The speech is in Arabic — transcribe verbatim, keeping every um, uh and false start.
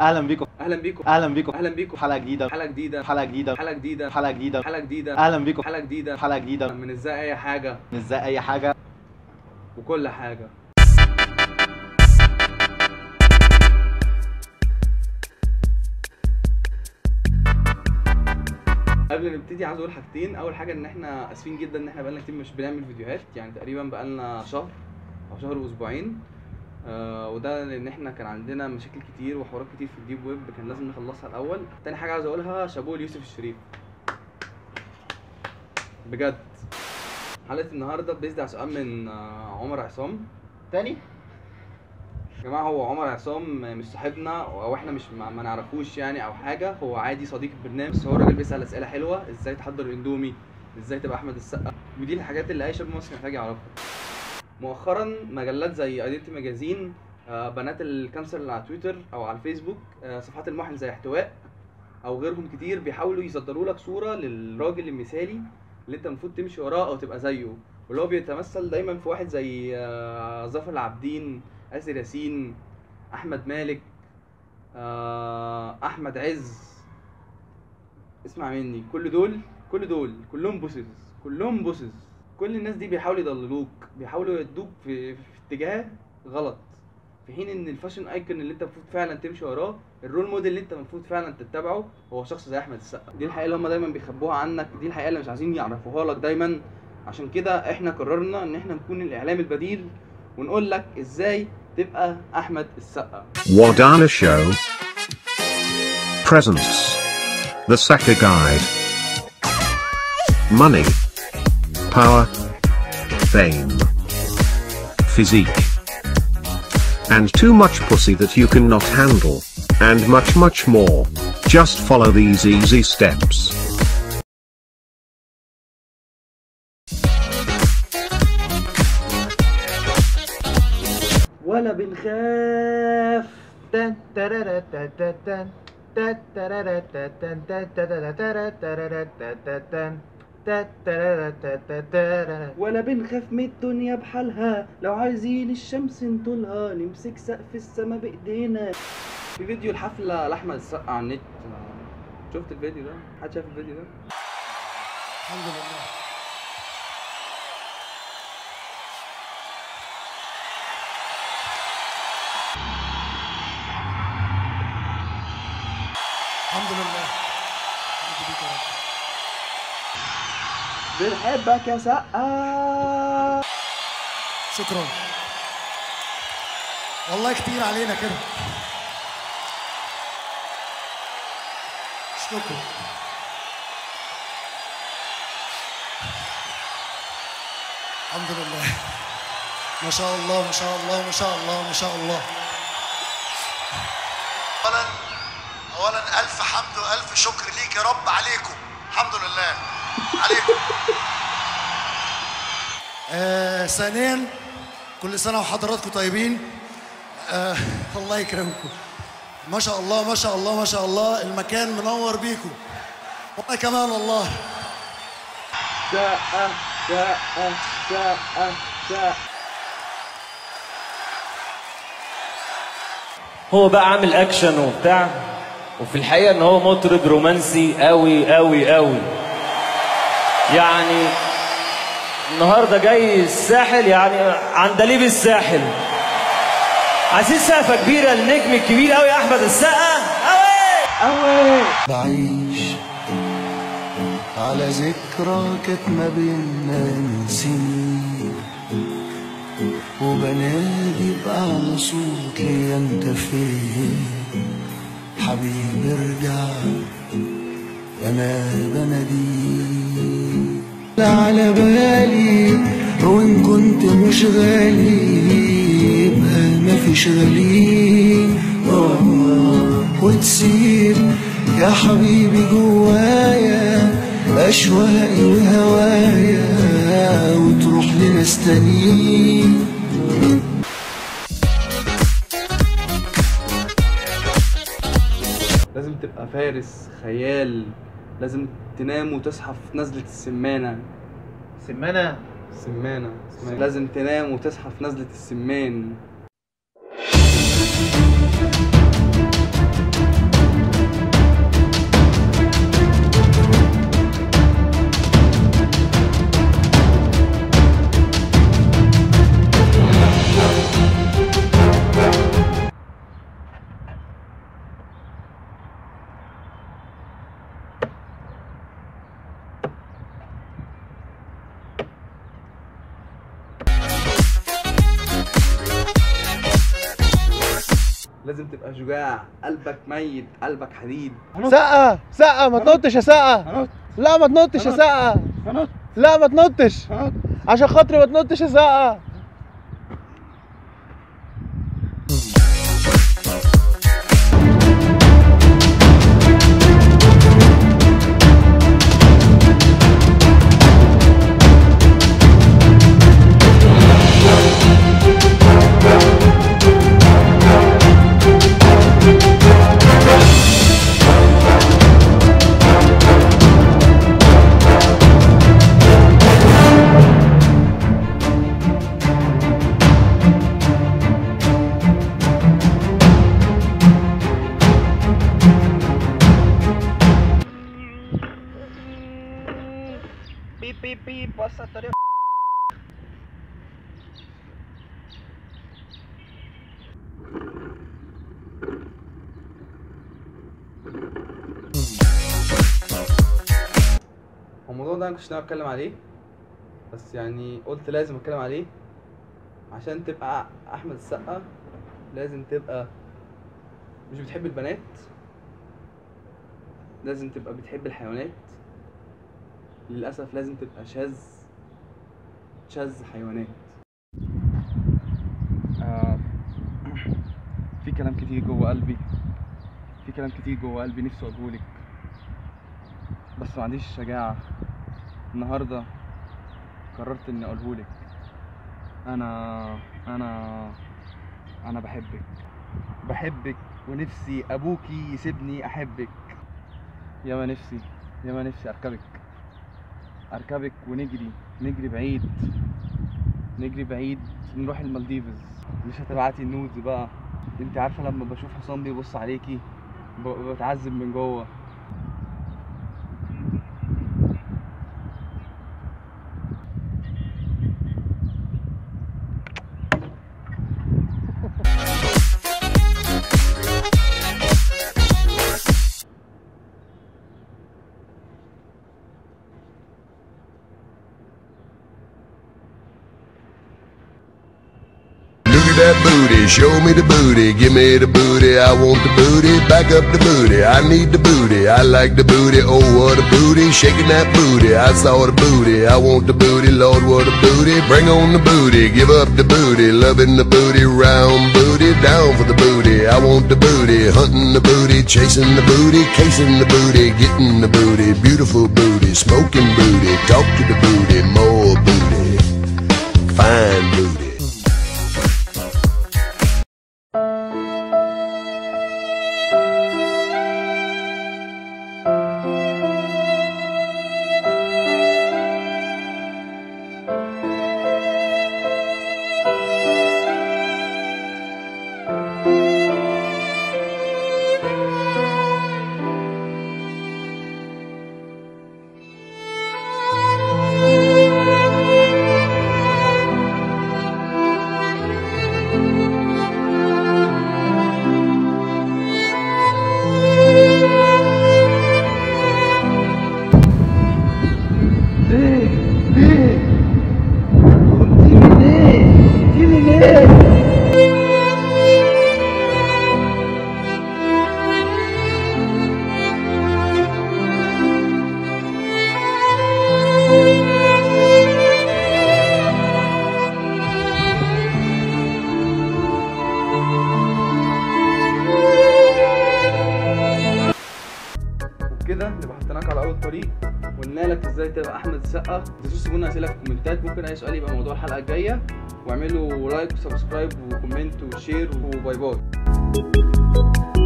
اهلا بيكم اهلا بيكم اهلا بيكم اهلا بيكم حلقه جديده حلقه جديده حلقه جديده حلقه جديده حلقه جديده حلقه جديده اهلا بيكم حلقه جديده حلقه جديده من ازاي اي حاجه من ازاي اي حاجه وكل حاجه. قبل ما نبتدي عايز اقول حاجتين. اول حاجه ان احنا اسفين جدا ان احنا بقالنا كتير مش بنعمل فيديوهات، يعني تقريبا بقالنا شهر او شهر واسبوعين، آه وده لان احنا كان عندنا مشاكل كتير وحوارات كتير في الديب ويب كان لازم نخلصها الاول. تاني حاجه عايز اقولها شابوه ليوسف الشريف بجد. حلقه النهارده بيزد على سؤال من آه عمر عصام. تاني يا جماعه هو عمر عصام مش صاحبنا او احنا مش ما نعرفوش يعني او حاجه، هو عادي صديق البرنامج، بس هو راجل بيسال اسئله حلوه. ازاي تحضر الاندومي، ازاي تبقى احمد السقا، ودي الحاجات اللي اي شاب مصري محتاج يعرفها. مؤخرا مجلات زي ايدنتي ماجازين، آه بنات الكانسر اللي على تويتر او على الفيسبوك، آه صفحات المحن زي احتواء او غيرهم كتير، بيحاولوا يصدروا لك صوره للراجل المثالي اللي انت المفروض تمشي وراه او تبقى زيه، واللي هو بيتمثل دايما في واحد زي آه ظافر العابدين، اسر ياسين، احمد مالك، آه احمد عز. اسمع مني، كل دول كل دول كلهم بوسز كلهم بوسز كل الناس دي بيحاولوا يضللوك، بيحاولوا يدوك في, في اتجاه غلط، في حين ان الفاشن ايكون اللي انت المفروض فعلا تمشي وراه، الرول موديل اللي انت المفروض فعلا تتبعه هو شخص زي احمد السقا. دي الحقيقه اللي هم دايما بيخبوها عنك، دي الحقيقه اللي مش عايزين يعرفوها لك دايما. عشان كده احنا قررنا ان احنا نكون الاعلام البديل ونقول لك ازاي تبقى احمد السقا. واد ثانا Show presents the Saka Guide. Money, power, fame, physique, and too much pussy that you cannot handle, and much much more. Just follow these easy steps. ولا بنخاف. تن تررر تن تن تن تررر تن تن تن تررر تن تن ولا بنخاف من الدنيا بحالها، لو عايزين الشمس نطولها، نمسك سقف السما بايدينا. في فيديو الحفله لاحمد السقا على النت، شفت الفيديو ده؟ حد شاف الفيديو ده؟ الحمد لله. الحمد لله. بنحبك يا سقا. شكرا والله، كتير علينا كده. شكرا. الحمد لله. ما شاء الله ما شاء الله ما شاء الله ما شاء الله. اولا اولا الف حمد والف شكر ليك يا رب عليكم. الحمد لله عليكم. آه ثانيا كل سنه وحضراتكم طيبين. آه الله يكرمكم. ما شاء الله ما شاء الله ما شاء الله، المكان منور بيكم. وانا كمان والله. سقا سقا سقا سقا. هو بقى عامل اكشن وبتاع، وفي الحقيقه ان هو مطرب رومانسي قوي قوي قوي. يعني النهارده جاي الساحل، يعني عندليب الساحل. عايزين سقفه كبيره للنجم الكبير قوي احمد السقا. قوي قوي. بعيش على ذكرى كانت ما بينا سنين، وبنادي بأعلى صوت ليا انت فين حبيبي ارجع انا بناديك. لا على بالي وان كنت مش غالي يبقى مفيش غالي، وتسيب يا حبيبي جوايا اشواقي وهوايا وتروح لناس تانيين. لازم تبقى فارس خيال، لازم تنام وتصحى في نزلة السمانة. سمانة؟ سمانة. سمانة. لازم تنام وتصحى في نزلة السمان. لازم تبقى شجاع، قلبك ميت، قلبك حديد. سقا سقا ما تنطش يا سقا. لا ما تنطش يا سقا. لا ما تنطش عشان خاطري، ما تنطش يا سقا. الموضوع ده انا كنتش ناوي اتكلم عليه، بس يعني قلت لازم اتكلم عليه عشان تبقى احمد السقا لازم تبقى مش بتحب البنات، لازم تبقى بتحب الحيوانات، للاسف لازم تبقى شاذ شاذ حيوانات. آه في كلام كتير جوه قلبي، في كلام كتير جوه قلبي نفسي اقولهولك، بس ما عنديش شجاعة. النهارده قررت اني اقولهولك، انا انا انا بحبك بحبك، ونفسي ابوكي يسيبني احبك. ياما نفسي ياما نفسي اركبك اركبك ونجري نجري بعيد نجري بعيد نروح المالديفز. مش هتبعتي النودز بقى، انت عارفه لما بشوف حسام بيبص عليكي بتعذب من جوه. That booty, show me the booty, give me the booty, I want the booty, back up the booty, I need the booty, I like the booty, oh what a booty, shaking that booty, I saw the booty, I want the booty, Lord what a booty, bring on the booty, give up the booty, loving the booty, round booty, down for the booty, I want the booty, hunting the booty, chasing the booty, casing the booty, getting the booty, beautiful booty, smoking booty, talk to the booty, more booty, fine booty. كده نبقى حطيناك على اول طريق، وقلنا لك ازاي تبقى احمد السقا. ما تنسوش تسيبولنا اسئله في الكومنتات، ممكن اي سؤال يبقى موضوع الحلقه الجايه، واعملوا لايك وسبسكرايب وكومنت وشير، وباي باي.